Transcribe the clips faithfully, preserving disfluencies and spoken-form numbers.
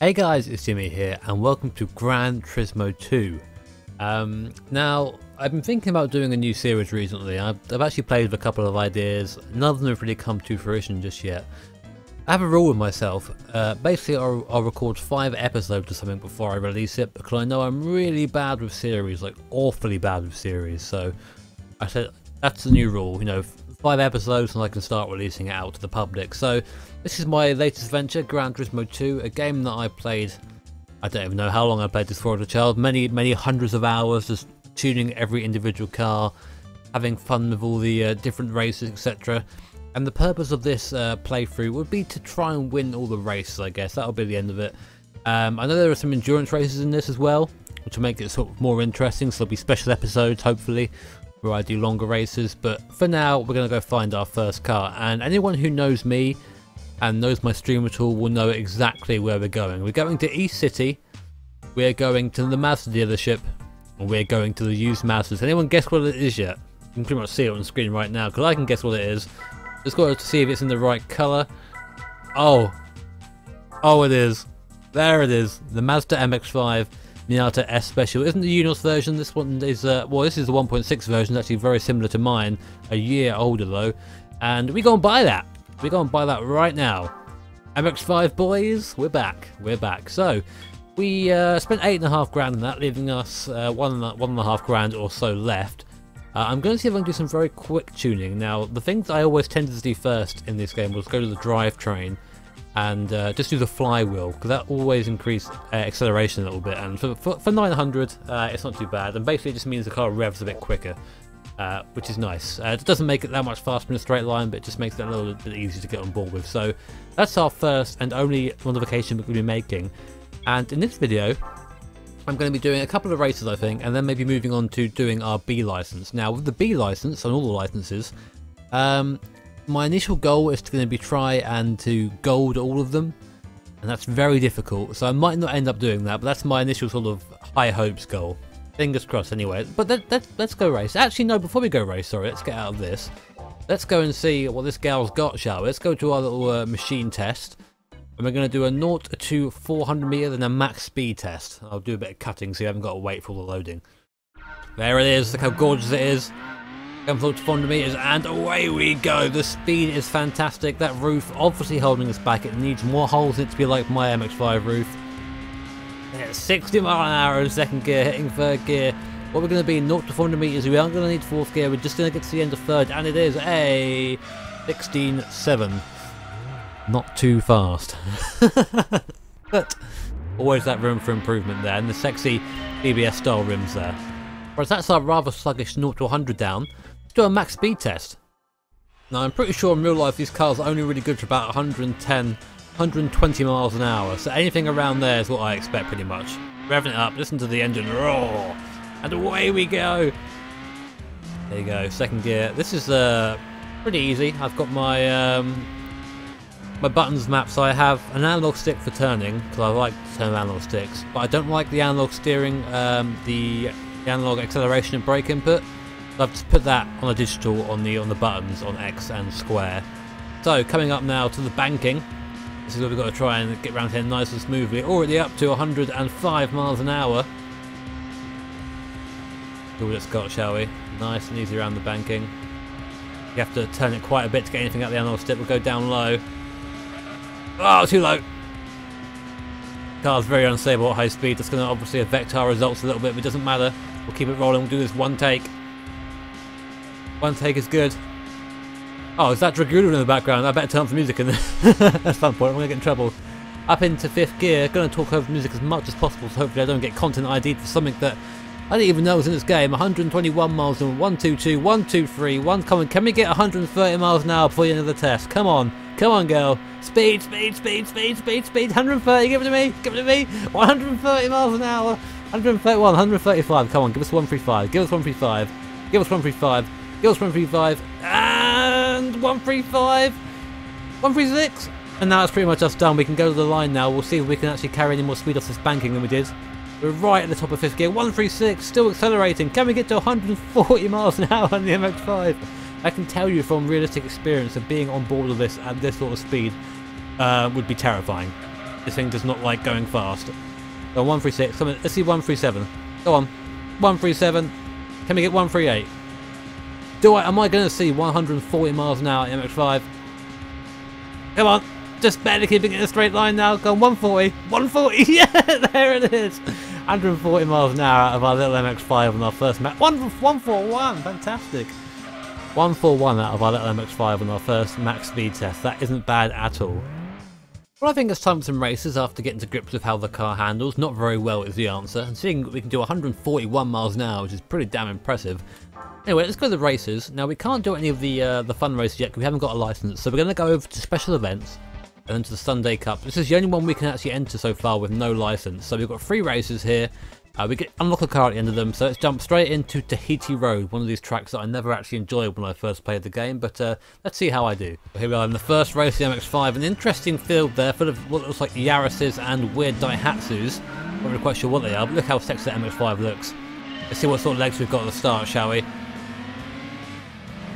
Hey guys, it's Jimmy here and welcome to Gran Turismo two. Um, now, I've been thinking about doing a new series recently. I've, I've actually played with a couple of ideas. None of them have really come to fruition just yet. I have a rule with myself. Uh, basically, I'll, I'll record five episodes or something before I release it because I know I'm really bad with series, like awfully bad with series. So I said that's the new rule, you know, five episodes and I can start releasing it out to the public. So this is my latest venture, Gran Turismo two, a game that I played, I don't even know how long I played this for as a child, many, many hundreds of hours, just tuning every individual car, having fun with all the uh, different races, et cetera. And the purpose of this uh, playthrough would be to try and win all the races, I guess. That'll be the end of it. Um, I know there are some endurance races in this as well, which will make it sort of more interesting, so there'll be special episodes, hopefully, where I do longer races. But for now, we're going to go find our first car, and anyone who knows me and knows my stream at all will know exactly where we're going. We're going to East City, we're going to the Mazda dealership, and we're going to the used Mazdas. Anyone guess what it is yet? You can pretty much see it on the screen right now, because I can guess what it is. Just got to see if it's in the right colour. Oh. Oh, it is. There it is. The Mazda M X five Miata S Special. Isn't the Unos version? This one is, uh, well, this is the one point six version. It's actually very similar to mine. A year older, though. And we go and buy that. We go and buy that right now. M X five boys, we're back. We're back. So we uh, spent eight and a half grand on that, leaving us uh, one, one and a half grand or so left. Uh, I'm going to see if I can do some very quick tuning. Now, the thing that I always tended to do first in this game was go to the drivetrain and uh, just do the flywheel, because that always increased uh, acceleration a little bit. And for, for, for nine hundred, uh, it's not too bad. And basically, it just means the car revs a bit quicker. Uh, which is nice. Uh, it doesn't make it that much faster in a straight line, but it just makes it a little bit easier to get on board with. So that's our first and only modification we're going to be making. And in this video, I'm going to be doing a couple of races, I think, and then maybe moving on to doing our B license. Now, with the B license and all the licenses, um, my initial goal is to going to be try and to gold all of them, and that's very difficult. So I might not end up doing that, but that's my initial sort of high hopes goal. Fingers crossed anyway, but that, that, let's go race. Actually, no, before we go race, sorry, let's get out of this. Let's go and see what this gal's got, shall we? Let's go to our little uh, machine test. And we're going to do a zero to four hundred meter, then a max speed test. I'll do a bit of cutting so you haven't got to wait for the loading. There it is, look how gorgeous it is. Come forward to four hundred meters, and away we go. The speed is fantastic. That roof obviously holding us back. It needs more holes in it to be like my M X five roof. sixty mile an hour in second gear, hitting third gear. What we're going to be, zero to four hundred meters, we aren't going to need fourth gear, we're just going to get to the end of third, and it is a sixteen seven. Not too fast. But always that room for improvement there, and the sexy B B S style rims there. Whereas that's our rather sluggish zero to one hundred down. Let's do a max speed test. Now, I'm pretty sure in real life these cars are only really good for about one hundred ten, one hundred twenty miles an hour, so anything around there is what I expect pretty much. Revving it up, listen to the engine roar, and away we go. There you go, second gear. This is uh, pretty easy. I've got my um, my buttons mapped, so I have an analog stick for turning because I like to turn analog sticks, but I don't like the analog steering, um, the, the analog acceleration and brake input. So I've just put that on a digital on the on the buttons on X and square. So coming up now to the banking. This is what we've got to try and get around here nice and smoothly. Already up to one hundred five miles an hour. Do what it's got, shall we? Nice and easy around the banking. You have to turn it quite a bit to get anything out the analog stick. We'll go down low. Oh, too low. Car's very unstable at high speed. That's going to obviously affect our results a little bit, but it doesn't matter. We'll keep it rolling. We'll do this one take. One take is good. Oh, is that Dragoon in the background? I better turn up the music in there. At some point, I'm going to get in trouble. Up into fifth gear, going to talk over the music as much as possible, so hopefully I don't get content ID'd for something that I didn't even know was in this game. one hundred twenty-one miles an hour, one two two, one two three, one coming. Can we get one hundred thirty miles an hour before the end of the test? Come on, come on, girl. Speed, speed, speed, speed, speed, speed. one hundred thirty, give it to me, give it to me. one hundred thirty miles an hour, one hundred thirty-one, one hundred thirty-five. Come on, give us one thirty-five, give us one thirty-five, give us one thirty-five, give us one thirty-five. And one thirty-five, one thirty-six, and now it's pretty much us done. We can go to the line now. We'll see if we can actually carry any more speed off this banking than we did. We're right at the top of fifth gear. one thirty-six, still accelerating. Can we get to one hundred forty miles an hour on the M X five? I can tell you from realistic experience that being on board of this at this sort of speed uh, would be terrifying. This thing does not like going fast. Go on, one three six. Come on, let's see one three seven. Go on. one three seven. Can we get one three eight? Do I? Am I going to see one hundred forty miles an hour in M X five? Come on. Just barely keeping it in a straight line now. Go on, one forty. one forty. Yeah, there it is. one hundred forty miles an hour out of our little M X five on our first map. one forty-one. Fantastic. one forty-one out of our little M X five on our first max speed test. That isn't bad at all. Well, I think it's time for some races after getting to grips with how the car handles. Not very well is the answer, and seeing that we can do one hundred forty-one miles an hour, which is pretty damn impressive. Anyway, let's go to the races. Now, we can't do any of the uh, the fun races yet because we haven't got a license, so we're going to go over to special events and to the Sunday Cup. This is the only one we can actually enter so far with no license. So we've got three races here. Uh, we get unlock a car at the end of them, so let's jump straight into Tahiti Road, one of these tracks that I never actually enjoyed when I first played the game, but uh, let's see how I do. Here we are in the first race of the M X five, an interesting field there, full of what looks like Yaris's and weird Daihatsus. Not really quite sure what they are, but look how sexy the M X five looks. Let's see what sort of legs we've got at the start, shall we?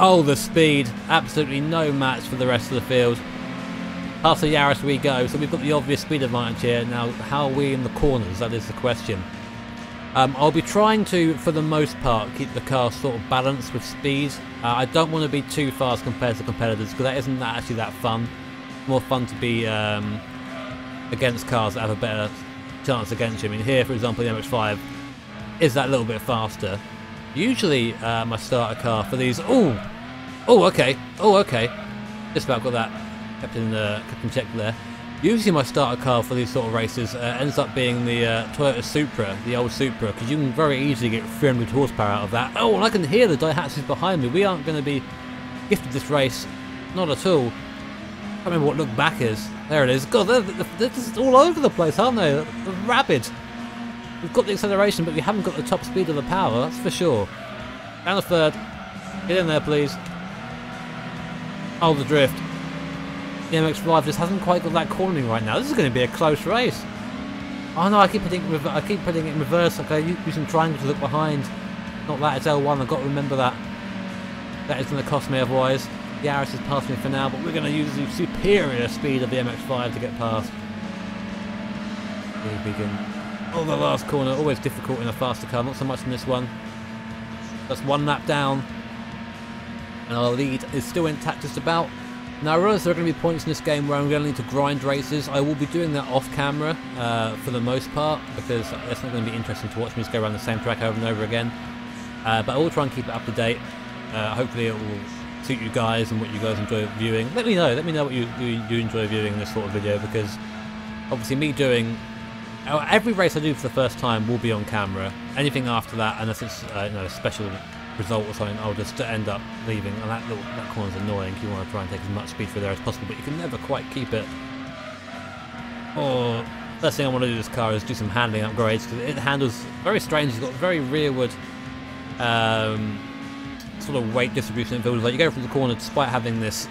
Oh, the speed! Absolutely no match for the rest of the field. Past the Yaris we go, so we've got the obvious speed advantage here. Now, how are we in the corners? That is the question. Um, I'll be trying to, for the most part, keep the car sort of balanced with speed. Uh, I don't want to be too fast compared to competitors because that isn't that actually that fun. It's more fun to be um, against cars that have a better chance against you. I mean, here, for example, the M X five is that little bit faster. Usually, um, I start a car for these. Oh, oh, okay, oh, okay. Just about got that kept in, uh, kept in check there. Usually my starter car for these sort of races uh, ends up being the uh, Toyota Supra, the old Supra, because you can very easily get three hundred horsepower out of that. Oh, and I can hear the Daihatsus behind me. We aren't going to be gifted this race, not at all. I can't remember what look back is. There it is. God, they're, they're just all over the place, aren't they? They're rabid. We've got the acceleration, but we haven't got the top speed of the power, that's for sure. Down the third. Get in there, please. Hold the drift. The M X five just hasn't quite got that cornering right now. This is going to be a close race. Oh no, I keep putting it, I keep putting it in reverse. Okay, using triangle to look behind. Not that, it's L one. I've got to remember that. That is going to cost me otherwise. The Yaris has passed me for now, but we're going to use the superior speed of the M X five to get past. Here we begin. Oh, the last corner. Always difficult in a faster car. Not so much in this one. That's one lap down. And our lead is still intact just about. Now, I realise there are going to be points in this game where I'm going to need to grind races. I will be doing that off camera uh, for the most part because it's not going to be interesting to watch me just go around the same track over and over again. Uh, but I will try and keep it up to date. Uh, hopefully it will suit you guys and what you guys enjoy viewing. Let me know. Let me know what you, you, you enjoy viewing in this sort of video, because obviously me doing... Every race I do for the first time will be on camera. Anything after that, unless it's uh, you know, special result or something, I'll just end up leaving, and that little that corner's annoying. You want to try and take as much speed through there as possible, but you can never quite keep it. Or first thing I want to do with this car is do some handling upgrades, because it handles very strange. It's got very rearward um, sort of weight distribution. It feels like you go from the corner, despite having this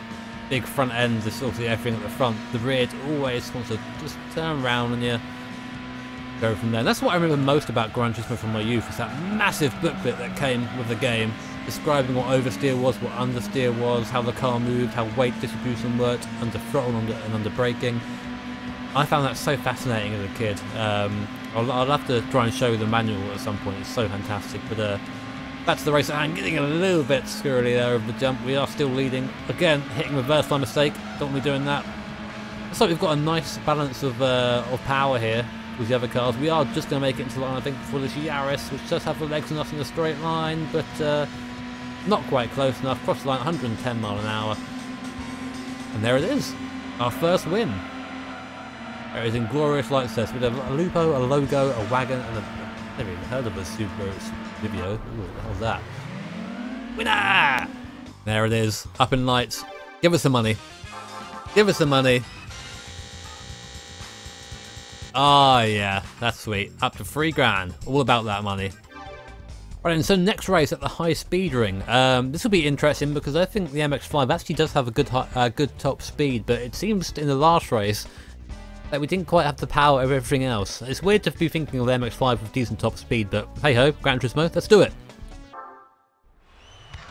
big front end, this sort of everything at the front, the rear always wants to just turn around and you go from there. And that's what I remember most about Gran Turismo from my youth, is that massive booklet that came with the game describing what oversteer was, what understeer was, how the car moved, how weight distribution worked under throttle under, and under braking. I found that so fascinating as a kid. Um, I'll, I'll have to try and show the manual at some point. It's so fantastic. But uh, back to the race. I'm getting a little bit squirrely there of the jump. We are still leading. Again, hitting reverse by mistake. Don't want to be doing that. Looks like we've got a nice balance of, uh, of power here with the other cars. We are just going to make it into line, I think, for this Yaris, which does have the legs on us in a straight line, but uh, not quite close enough. Cross the line, one hundred ten mile an hour, and there it is, our first win. It is in glorious light sets with a Lupo, a Logo, a Wagon, and a... I never even heard of a Super Video. Ooh, what the hell's that? Winner! There it is, up in lights. Give us the money. Give us the money. Oh yeah, that's sweet. Up to three grand. All about that money. Right, and so next race at the High Speed Ring. Um, this will be interesting because I think the M X five actually does have a good uh, good top speed, but it seems in the last race that we didn't quite have the power of everything else. It's weird to be thinking of the M X five with decent top speed, but hey ho, Gran Turismo, let's do it.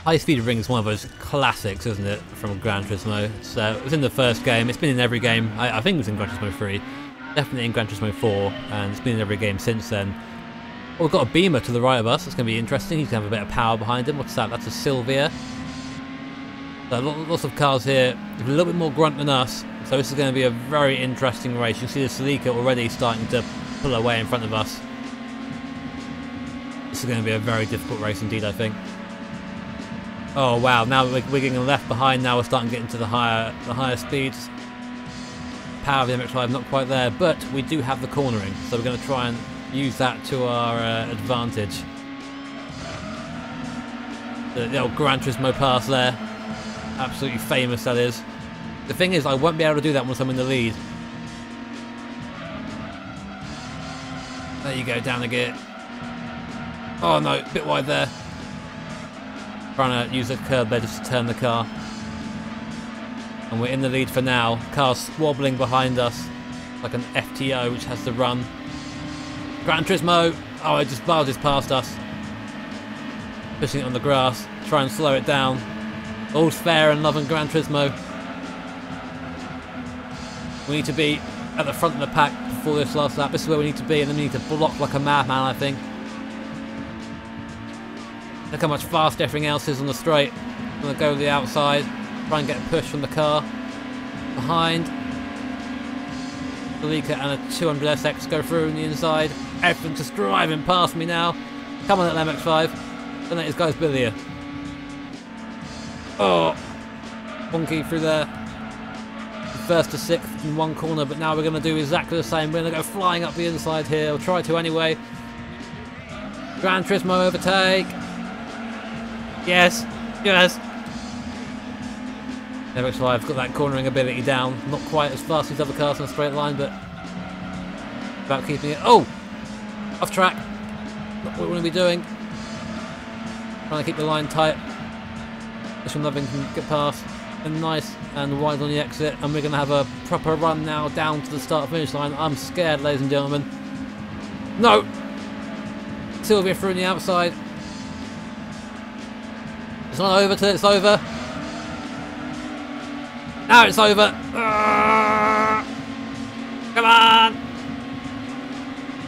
High Speed Ring is one of those classics, isn't it, from Gran Turismo? So it was in the first game. It's been in every game. I, I think it was in Gran Turismo three. definitely in Gran Turismo four, and it's been in every game since then. Well, we've got a Beamer to the right of us. That's going to be interesting. He's going to have a bit of power behind him. What's that? That's a Silvia. So lots of cars here, a little bit more grunt than us, so this is going to be a very interesting race. You can see the Celica already starting to pull away in front of us. This is going to be a very difficult race indeed, I think. Oh wow, now we're, we're getting left behind now. We're starting to get into the higher the higher speeds. Power of the M X five not quite there, but we do have the cornering, so we're going to try and use that to our uh, advantage. The, the old Gran Turismo pass there. Absolutely famous, that is. The thing is, I won't be able to do that once I'm in the lead. There you go, down the gear. Oh no, a bit wide there. Trying to use the curb there just to turn the car. And we're in the lead for now. Car's squabbling behind us like an F T O which has to run. Gran Turismo! Oh, it just barges past us. Pushing it on the grass. Try and slow it down. All's fair in love and Gran Turismo. We need to be at the front of the pack before this last lap. This is where we need to be, and then we need to block like a madman, I think. Look how much faster everything else is on the straight. I'm going to go to the outside, try and get a push from the car. Behind. Celica and a two hundred S X go through on the inside. Everything's just driving past me now. Come on, that M X five. Don't let this guy's billiard. Oh, bonky through there. First to sixth in one corner, but now we're going to do exactly the same. We're going to go flying up the inside here. We'll try to anyway. Gran Turismo overtake. Yes, yes. M X five's got that cornering ability down. Not quite as fast as other cars in a straight line, but about keeping it. Oh, off track. Not what we're going to be doing. Trying to keep the line tight. This one loving can get past, and nice and wide on the exit, and we're going to have a proper run now down to the start finish line. I'm scared, ladies and gentlemen. No! Sylvia through the outside. It's not over till it's over. Now it's over. Uh, come on!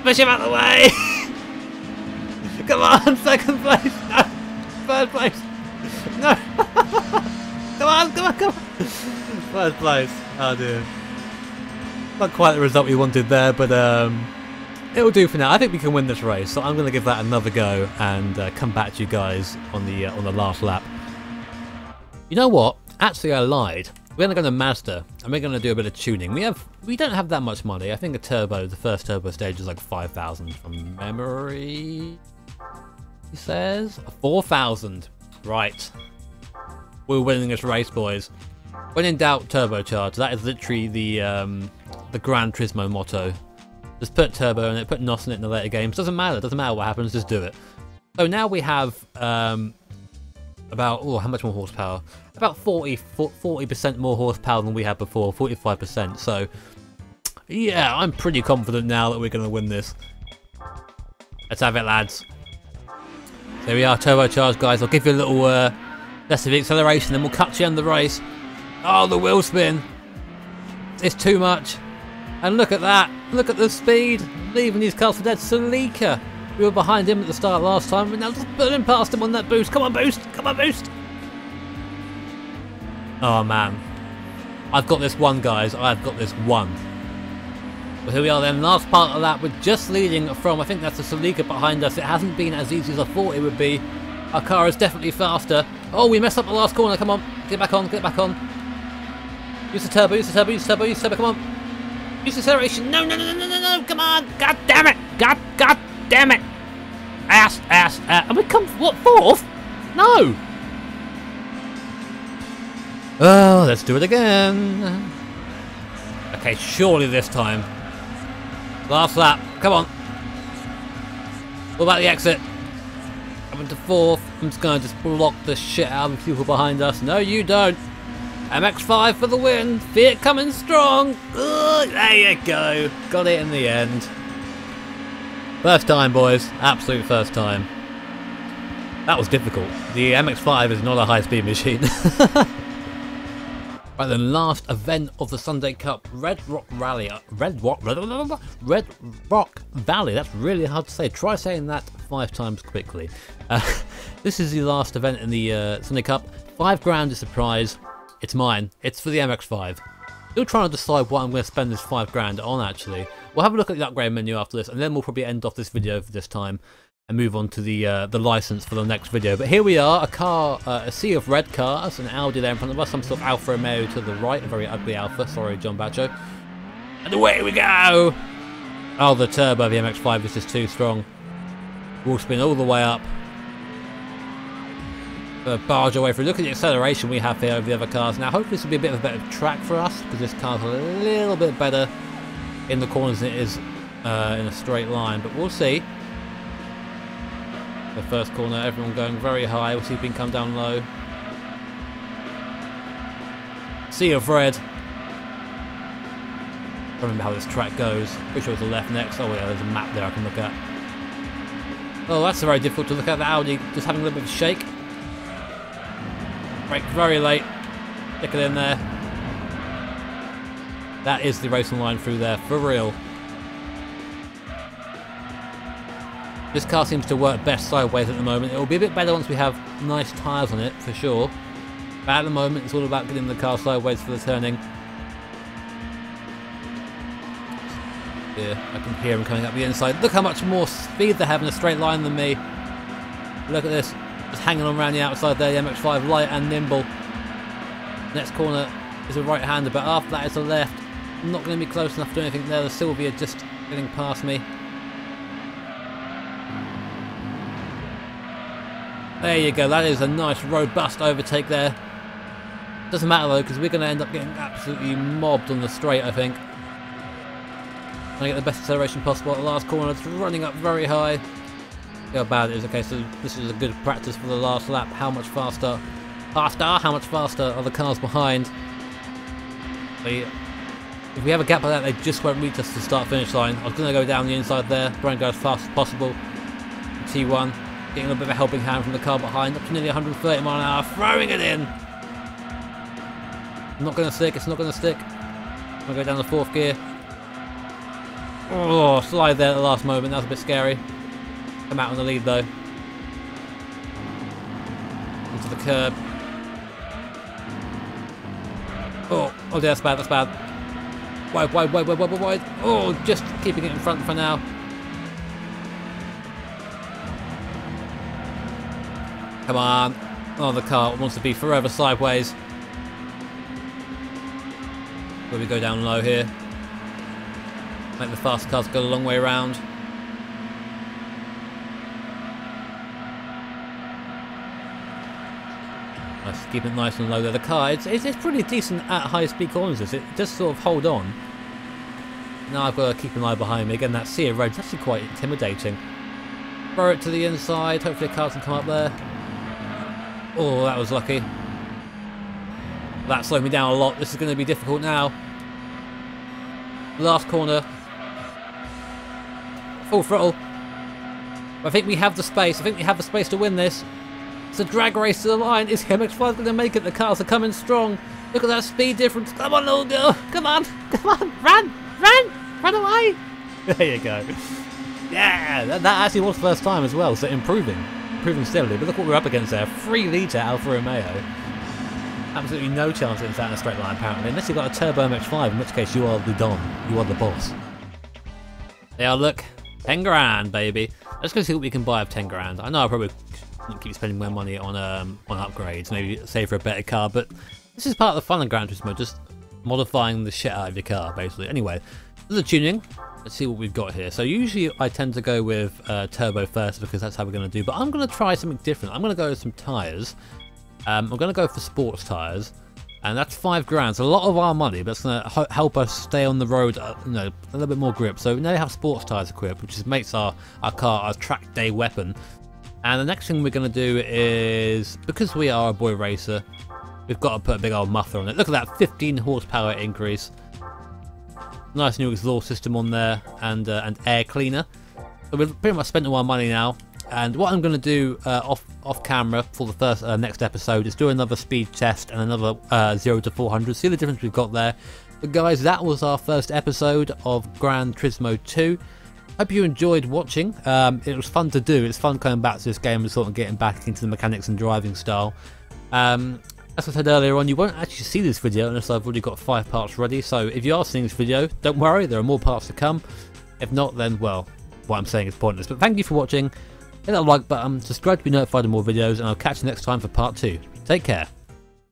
Push him out of the way! Come on, second place! No! Third place! No! Come on, come on, come on! First place. Oh dear. Not quite the result we wanted there, but um, it'll do for now. I think we can win this race, so I'm going to give that another go and uh, come back to you guys on the uh, on the last lap. You know what? Actually, I lied. We're going to go to Mazda, and we're going to do a bit of tuning. We have we don't have that much money. I think a turbo, the first turbo stage, is like five thousand from memory. He says four thousand. Right, we're winning this race, boys. When in doubt, turbocharge. That is literally the um, the Gran Turismo motto. Just put turbo in it, put N O S in it in the later games. Doesn't matter. Doesn't matter what happens. Just do it. So now we have um, about oh, how much more horsepower? About forty percent more horsepower than we had before. forty-five percent. So yeah, I'm pretty confident now that we're going to win this. Let's have it, lads. There we are, turbocharged, guys. I'll give you a little uh, less of the acceleration, then we'll cut you on the race. Oh, the wheel spin. It's too much. And look at that. Look at the speed. Leaving these cars for dead. Celica. We were behind him at the start last time. We're now just burning past him on that boost. Come on, boost. Come on, boost. Oh, man. I've got this one, guys. I've got this one. Well, here we are then, last part of that. We're just leading from, I think that's the Celica behind us. It hasn't been as easy as I thought it would be. Our car is definitely faster. Oh, we messed up the last corner. Come on, get back on, get back on. Use the turbo, use the turbo, use the turbo, use the turbo, come on. Use the acceleration. No, no, no, no, no, no, come on. God damn it. God, God damn it. Ass, ass, ass. And we come, what, fourth? No. Oh, let's do it again. Okay, surely this time. Last lap, come on. What about the exit? Coming to fourth. I'm just going to just block the shit out of the people behind us. No, you don't. M X five for the win. Fiat coming strong. Ugh, there you go. Got it in the end. First time, boys. Absolute first time. That was difficult. The M X five is not a high-speed machine. Right then, last event of the Sunday Cup, Red Rock Rally, uh, Red Rock, Red Rock Valley. That's really hard to say. Try saying that five times quickly. Uh, this is the last event in the uh, Sunday Cup. Five grand is the prize. It's mine. It's for the M X five. Still trying to decide what I'm going to spend this five grand on. Actually, we'll have a look at the upgrade menu after this, and then we'll probably end off this video for this time and move on to the uh, the license for the next video. But here we are, a car, uh, a sea of red cars, an Audi there in front of us, some sort of Alfa Romeo to the right, a very ugly Alfa, sorry John Bacho. And away we go! Oh, the turbo of the M X five is just too strong. We'll spin all the way up. Uh, barge away through. Look at the acceleration we have here over the other cars. Now hopefully this will be a bit of a better track for us, because this car's a little bit better in the corners than it is uh, in a straight line, but we'll see. The first corner, everyone going very high. We'll see if we can come down low. Sea of red. I don't remember how this track goes. Pretty sure it's the left next. Oh yeah, there's a map there I can look at. Oh, that's very difficult to look at. The Audi just having a little bit of a shake. Brake very late. Stick it in there. That is the racing line through there, for real. This car seems to work best sideways at the moment. It will be a bit better once we have nice tyres on it, for sure. But at the moment, it's all about getting the car sideways for the turning. Yeah, I can hear him coming up the inside. Look how much more speed they have in a straight line than me. Look at this. Just hanging on around the outside there, the M X five, light and nimble. Next corner is a right-hander, but after that is a left. I'm not going to be close enough to do anything there. The Sylvia just getting past me. There you go, that is a nice robust overtake there. Doesn't matter though, because we're going to end up getting absolutely mobbed on the straight, I think. Trying to get the best acceleration possible at the last corner. It's running up very high. How bad it is. Okay, so this is a good practice for the last lap. How much faster? Faster? How much faster are the cars behind? They, if we have a gap like that, they just won't reach us to the start-finish line. I was going to go down the inside there, trying to go as fast as possible. T one. Getting a little bit of a helping hand from the car behind, up to nearly one hundred thirty mile an hour, throwing it in! Not going to stick, it's not going to stick. I'm going to go down the fourth gear. Oh, slide there at the last moment, that was a bit scary. Come out on the lead though. Into the curb. Oh, oh dear, that's bad, that's bad. Wide, wide, wide, wide, wide, wide. Oh, just keeping it in front for now. Come on. Oh, the car wants to be forever sideways. Will we go down low here? Make the fast cars go a long way around. Nice, keep it nice and low there. The car, it's, it's, it's pretty decent at high speed corners. It just sort of hold on. Now I've got to keep an eye behind me. Again, that sea of red is actually quite intimidating. Throw it to the inside. Hopefully the car can come up there. Oh, that was lucky. That slowed me down a lot. This is going to be difficult now. Last corner. Full throttle. I think we have the space. I think we have the space to win this. It's a drag race to the line. Is M X five going to make it? The cars are coming strong. Look at that speed difference. Come on, little girl. Come on. Come on. Run. Run. Run away. There you go. Yeah. That, that actually was the first time as well, so improving. Improving steadily, but look what we're up against there. three litre Alfa Romeo. Absolutely no chance against that in a straight line, apparently. Unless you've got a turbo M X five, in which case you are the don. You are the boss. Yeah, look. ten grand, baby. Let's go see what we can buy of ten grand. I know I probably keep spending my money on um, on upgrades, maybe save for a better car, but this is part of the fun of Gran Turismo, just modifying the shit out of your car, basically. Anyway, the tuning. Let's see what we've got here. So usually I tend to go with uh, turbo first, because that's how we're going to do, but I'm going to try something different. I'm going to go with some tyres. Um, I'm going to go for sports tyres, and that's five grand. It's a lot of our money, but it's going to help us stay on the road, uh, you know, a little bit more grip. So we now have sports tyres equipped, which just makes our, our car our track day weapon. And the next thing we're going to do is, because we are a boy racer, we've got to put a big old muffler on it. Look at that, fifteen horsepower increase. Nice new exhaust system on there, and uh, and air cleaner. So we've pretty much spent all our money now. And what I'm going to do uh, off off camera for the first uh, next episode is do another speed test and another uh, zero to four hundred. See the difference we've got there. But guys, that was our first episode of Gran Turismo two. Hope you enjoyed watching. Um, it was fun to do. It's fun coming back to this game and sort of getting back into the mechanics and driving style. Um, as I said earlier on, you won't actually see this video unless I've already got five parts ready. So if you are seeing this video, don't worry, there are more parts to come. If not, then, well, what I'm saying is pointless. But thank you for watching. Hit that like button, subscribe to be notified of more videos, and I'll catch you next time for part two. Take care.